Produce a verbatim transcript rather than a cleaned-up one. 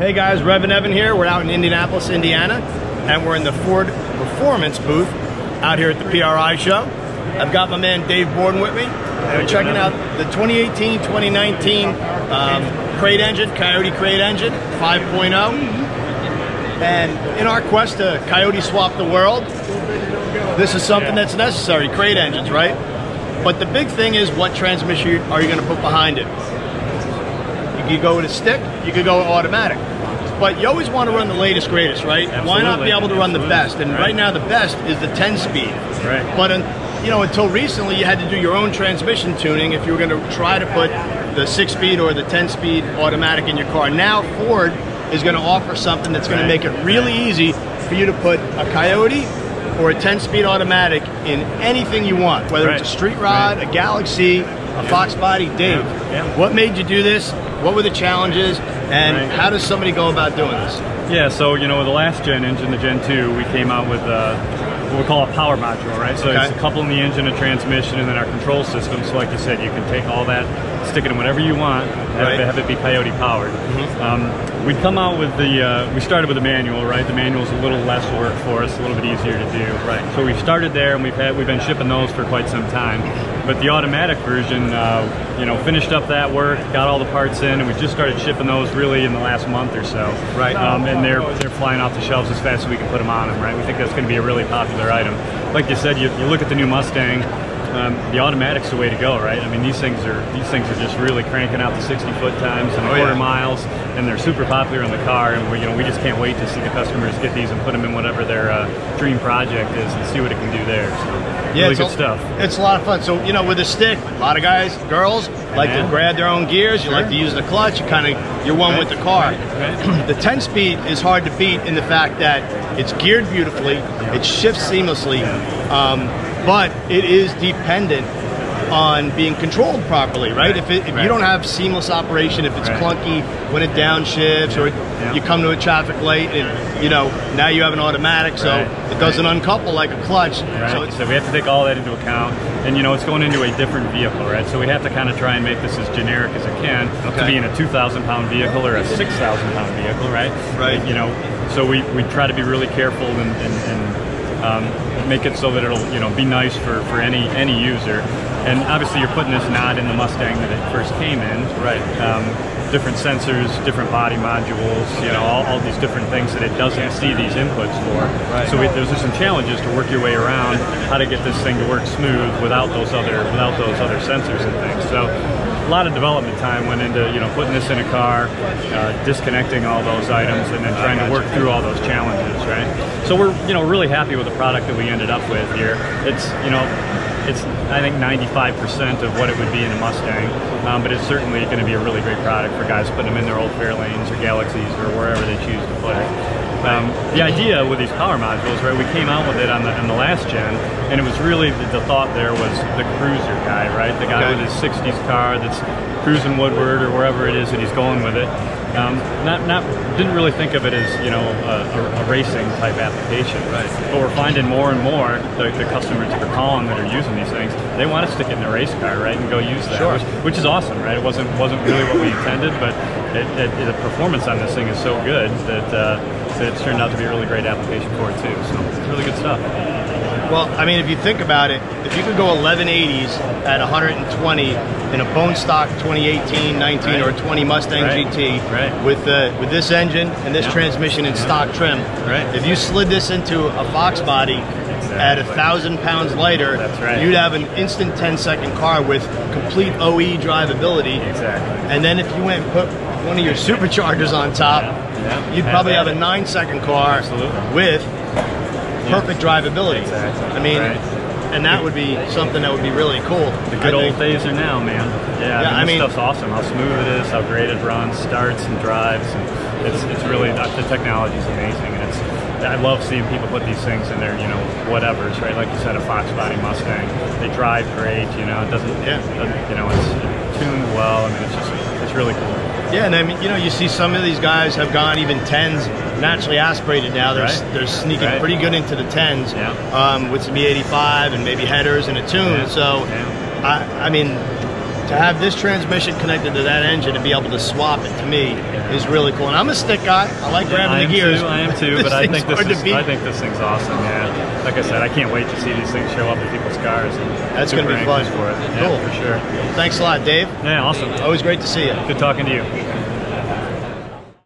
Hey guys, Rev and Evan here. We're out in Indianapolis, Indiana, and we're in the Ford Performance booth out here at the P R I show. I've got my man Dave Borden with me, and we're checking out the twenty eighteen twenty nineteen um, Crate Engine, Coyote Crate Engine five point oh. And in our quest to Coyote swap the world, this is something that's necessary, crate engines, right? But the big thing is, what transmission are you going to put behind it? You could go with a stick, you could go with automatic. But you always want to run the latest, greatest, right? Absolutely. Why not be able to run Absolutely. the best? And right. right now, the best is the ten speed. Right. But un you know, until recently, you had to do your own transmission tuning if you were going to try to put the six speed or the ten speed automatic in your car. Now Ford is going to offer something that's going right. to make it really easy for you to put a Coyote or a ten speed automatic in anything you want, whether right. it's a street rod, right. a Galaxy, a Fox Body. Dave, yeah. Yeah. what made you do this? What were the challenges, and right. how does somebody go about doing this? Yeah, so you know, the last gen engine, the gen two, we came out with uh, what we call a power module, right? So okay. it's coupling the engine, a transmission, and then our control system. So like you said, you can take all that, stick it in whatever you want, and right. have it be Coyote powered. Mm-hmm. um, we come out with the, uh, we started with the manual, right? The manual's a little less work for us, a little bit easier to do. Right. So we started there, and we've, had, we've been shipping those for quite some time. But the automatic version, uh, you know, finished up that work, got all the parts in, and we just started shipping those really in the last month or so. Right. Um, and they're they're flying off the shelves as fast as we can put them on them. Right. We think that's going to be a really popular item. Like you said, you, you look at the new Mustang. Um, the automatic's the way to go, right? I mean, these things are these things are just really cranking out the sixty foot times and oh, quarter yeah. miles, and they're super popular in the car. And we, you know, we just can't wait to see the customers get these and put them in whatever their uh, dream project is and see what it can do there. So, yeah, really it's good a, stuff. It's a lot of fun. So you know, with a stick, a lot of guys, girls like yeah. to grab their own gears. You sure. like to use the clutch. You kind of you're one right. with the car. Right. Right. The ten speed is hard to beat in the fact that it's geared beautifully, yeah. it shifts seamlessly. Yeah. Um, But it is dependent on being controlled properly, right? right. If, it, if right. you don't have seamless operation, if it's right. clunky when it downshifts, or yeah. you come to a traffic light, and you know now you have an automatic, so right. it doesn't right. uncouple like a clutch. Right. So, so we have to take all that into account, and you know it's going into a different vehicle, right? So we have to kind of try and make this as generic as it can okay. to be in a two thousand pound vehicle or a six thousand pound vehicle, right? Right. You know, so we we try to be really careful and. and, and Um, make it so that it'll you know be nice for, for any any user, and obviously you're putting this nod in the Mustang that it first came in, right? Um, different sensors, different body modules, you know, all, all these different things that it doesn't see these inputs for. Right. So we, there's just some challenges to work your way around how to get this thing to work smooth without those other without those other sensors and things. So. A lot of development time went into you know putting this in a car, uh, disconnecting all those items, and then trying to work through all those challenges, right? So we're you know really happy with the product that we ended up with here. It's you know it's I think ninety-five percent of what it would be in a Mustang, um, but it's certainly going to be a really great product for guys putting them in their old Fairlanes or Galaxies or wherever they choose to put it. Um, the idea with these power modules, right? We came out with it on the, on the last gen, and it was really the, the thought there was the cruiser guy, right? The guy okay. with his sixties car that's cruising Woodward or wherever it is that he's going with it. Um, not, not, didn't really think of it as you know a, a, a racing type application, right? But we're finding more and more the, the customers that are calling that are using these things, they want to stick it in their race car, right, and go use that, sure. which, which is awesome, right? It wasn't wasn't really what we intended, but it, it, the performance on this thing is so good that uh, that it's turned out to be a really great application for it too. So it's really good stuff. Well, I mean, if you think about it, if you could go eleven eighties at one hundred twenty in a bone stock twenty eighteen, nineteen, right. or twenty Mustang right. G T right. with the uh, with this engine and this yeah. transmission and yeah. stock trim, right. if you slid this into a Fox Body exactly. at a thousand pounds lighter, that's right. you'd have an instant ten second car with complete O E drivability. Exactly. And then if you went and put one of your superchargers on top, yeah. Yeah. you'd Has probably that. have a nine second car Absolutely. with. perfect drivability. Exactly. I mean, right. and that would be something that would be really cool. The good old days are now, man. Yeah, yeah I mean, I mean this stuff's awesome. How smooth it is, how great it runs, starts and drives. And it's it's really the technology is amazing, and it's I love seeing people put these things in their you know whatevers, right? Like you said, a Fox Body Mustang. They drive great. You know, it doesn't. Yeah. It doesn't, you know, it's tuned well. I mean, it's just it's really cool. Yeah, and I mean, you know, you see some of these guys have gone even tens, naturally aspirated now. They're right. they're sneaking right. pretty good into the tens yeah. um, with some E eighty-five and maybe headers and a tune. Yeah. So, yeah. I I mean, to have this transmission connected to that engine and be able to swap it, to me, yeah. is really cool. And I'm a stick guy. I like yeah, grabbing I am the gears. Too, I am too, but I think this is, I think this thing's awesome. Yeah, like I said, I can't wait to see these things show up in people's cars. And that's going to be fun for it. Yeah, cool, for sure. Thanks a lot, Dave. Yeah, awesome. Always great to see you. Good talking to you.